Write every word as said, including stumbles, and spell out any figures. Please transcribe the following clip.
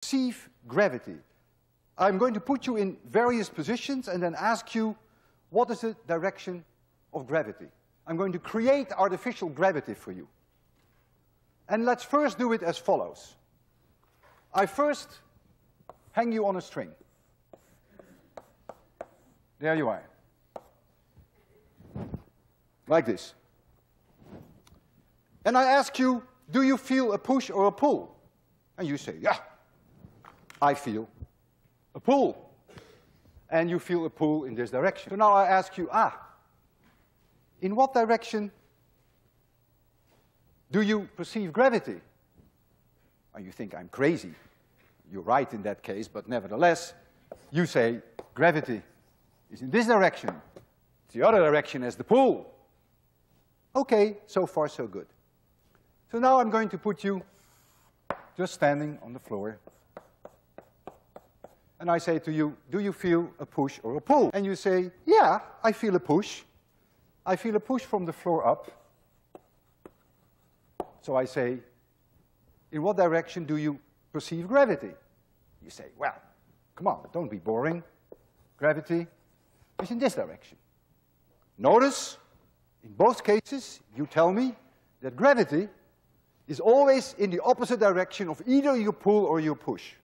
Perceive gravity. I'm going to put you in various positions and then ask you, what is the direction of gravity? I'm going to create artificial gravity for you. And let's first do it as follows. I first hang you on a string. There you are. Like this. And I ask you, do you feel a push or a pull? And you say, yeah, I feel a pull. And you feel a pull in this direction. So now I ask you, ah, in what direction do you perceive gravity? And you think I'm crazy. You're right in that case, but nevertheless, you say gravity is in this direction. It's the other direction as the pull. Okay, so far so good. So now I'm going to put you just standing on the floor. And I say to you, do you feel a push or a pull? And you say, yeah, I feel a push. I feel a push from the floor up. So I say, in what direction do you perceive gravity? You say, well, come on, don't be boring. Gravity is in this direction. Notice, in both cases, you tell me that gravity is always in the opposite direction of either you pull or you push.